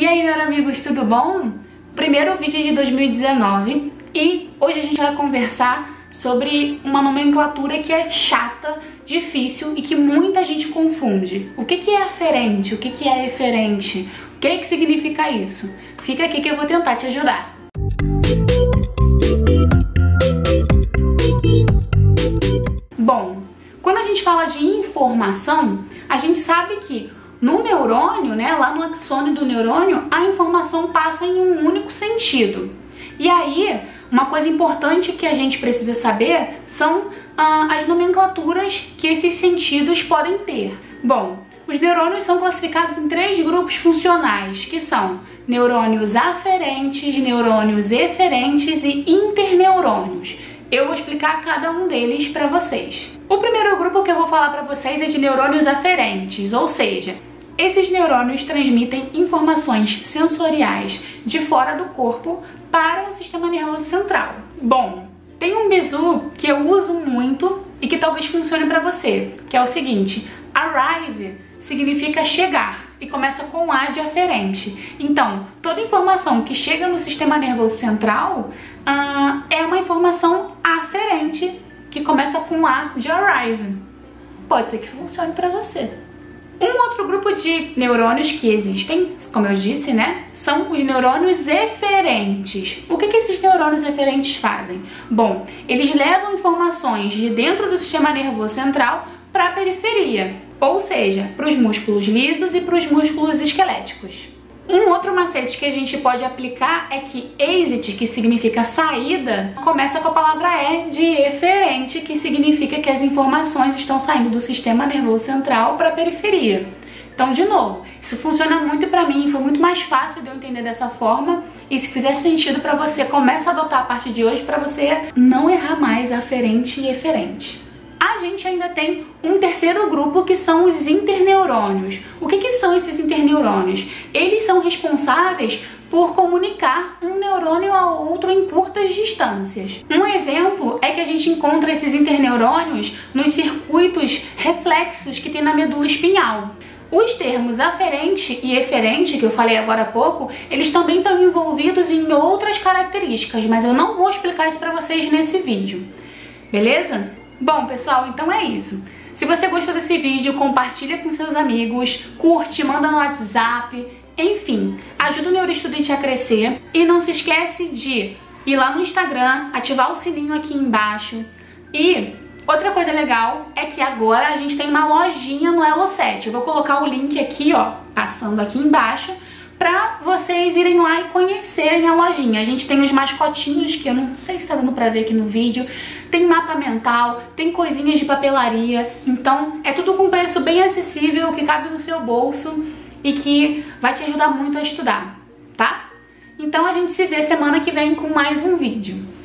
E aí, meus amigos, tudo bom? Primeiro vídeo de 2019 e hoje a gente vai conversar sobre uma nomenclatura que é chata, difícil e que muita gente confunde. O que é aferente? O que é eferente? O que significa isso? Fica aqui que eu vou tentar te ajudar. Bom, quando a gente fala de informação, a gente sabe que no neurônio, né, lá no axônio do neurônio, a informação passa em um único sentido. E aí, uma coisa importante que a gente precisa saber são as nomenclaturas que esses sentidos podem ter. Bom, os neurônios são classificados em três grupos funcionais, que são neurônios aferentes, neurônios eferentes e interneurônios. Eu vou explicar cada um deles para vocês. O primeiro grupo que eu vou falar para vocês é de neurônios aferentes, ou seja, esses neurônios transmitem informações sensoriais de fora do corpo para o sistema nervoso central. Bom, tem um bizu que eu uso muito e que talvez funcione para você, que é o seguinte: arrive significa chegar e começa com A de aferente. Então, toda informação que chega no sistema nervoso central é uma informação aferente que começa com A de arrive. Pode ser que funcione para você. Um outro grupo de neurônios que existem, como eu disse, né, são os neurônios eferentes. O que esses neurônios eferentes fazem? Bom, eles levam informações de dentro do sistema nervoso central para a periferia, ou seja, para os músculos lisos e para os músculos esqueléticos. Um outro macete que a gente pode aplicar é que exit, que significa saída, começa com a palavra E de eferente, que significa que as informações estão saindo do sistema nervoso central para a periferia. Então, de novo, isso funciona muito para mim, foi muito mais fácil de eu entender dessa forma. E se fizer sentido para você, começa a adotar a parte de hoje para você não errar mais aferente e eferente. A gente ainda tem um terceiro grupo, que são os interneurônios. O que são esses interneurônios? Eles são responsáveis por comunicar um neurônio ao outro em curtas distâncias. Um exemplo é que a gente encontra esses interneurônios nos circuitos reflexos que tem na medula espinhal. Os termos aferente e eferente, que eu falei agora há pouco, eles também estão envolvidos em outras características, mas eu não vou explicar isso para vocês nesse vídeo, beleza? Bom, pessoal, então é isso. Se você gostou desse vídeo, compartilha com seus amigos, curte, manda no WhatsApp, enfim, ajuda o neuroestudante a crescer. E não se esquece de ir lá no Instagram, ativar o sininho aqui embaixo. E outra coisa legal é que agora a gente tem uma lojinha no Elo 7. Eu vou colocar o link aqui, ó, passando aqui embaixo, pra vocês irem lá e conhecerem a lojinha. A gente tem os mascotinhos, que eu não sei se tá dando pra ver aqui no vídeo, tem mapa mental, tem coisinhas de papelaria, então é tudo com preço bem acessível, que cabe no seu bolso e que vai te ajudar muito a estudar, tá? Então a gente se vê semana que vem com mais um vídeo.